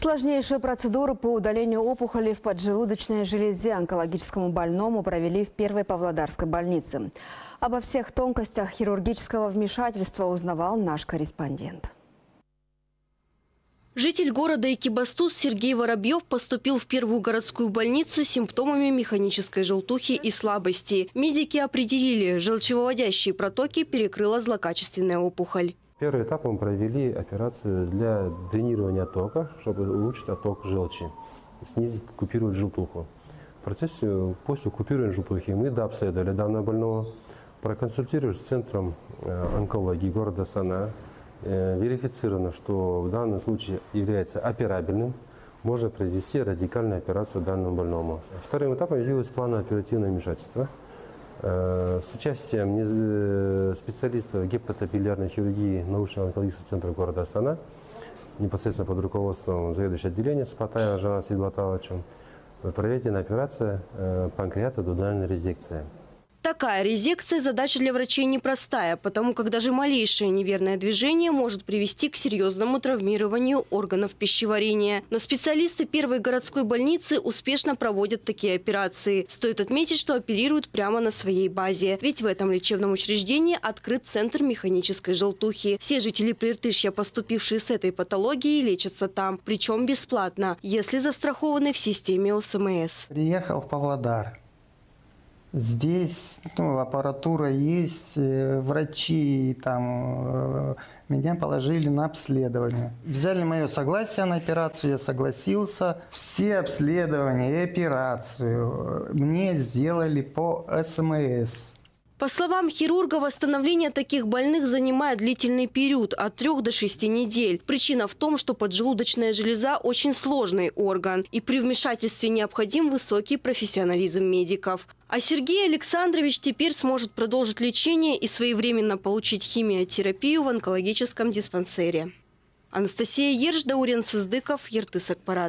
Сложнейшие процедуры по удалению опухоли в поджелудочной железе онкологическому больному провели в первой павлодарской больнице. Обо всех тонкостях хирургического вмешательства узнавал наш корреспондент. Житель города Экибастуз Сергей Воробьев поступил в первую городскую больницу с симптомами механической желтухи и слабости. Медики определили, желчевыводящие протоки перекрыла злокачественная опухоль. Первый этап мы провели операцию для дренирования тока, чтобы улучшить отток желчи, снизить, купировать желтуху. В процессе после купирования желтухи мы дообследовали данного больного, проконсультировались с центром онкологии города Сана. Верифицировано, что в данном случае является операбельным, можно произвести радикальную операцию данному больному. Вторым этапом явилось планово-оперативное вмешательство с участием специалистов гепатобилиарной хирургии научно-онкологического центра города Астана, непосредственно под руководством заведующего отделения Спатая Ажала Сильбаталовича, проведена операция панкреатодудальной резекции. Такая резекция – задача для врачей непростая, потому как даже малейшее неверное движение может привести к серьезному травмированию органов пищеварения. Но специалисты первой городской больницы успешно проводят такие операции. Стоит отметить, что оперируют прямо на своей базе. Ведь в этом лечебном учреждении открыт центр механической желтухи. Все жители Прииртышья, поступившие с этой патологией, лечатся там. Причем бесплатно, если застрахованы в системе ОСМС. Приехал в Павлодар. Здесь аппаратура есть, врачи, меня положили на обследование. Взяли мое согласие на операцию, я согласился. Все обследования и операцию мне сделали по ОСМС. По словам хирурга, восстановление таких больных занимает длительный период – от 3 до 6 недель. Причина в том, что поджелудочная железа – очень сложный орган, и при вмешательстве необходим высокий профессионализм медиков. А Сергей Александрович теперь сможет продолжить лечение и своевременно получить химиотерапию в онкологическом диспансере. Анастасия Ерж, Даурин, Создыков, Ертыс, Акпарат.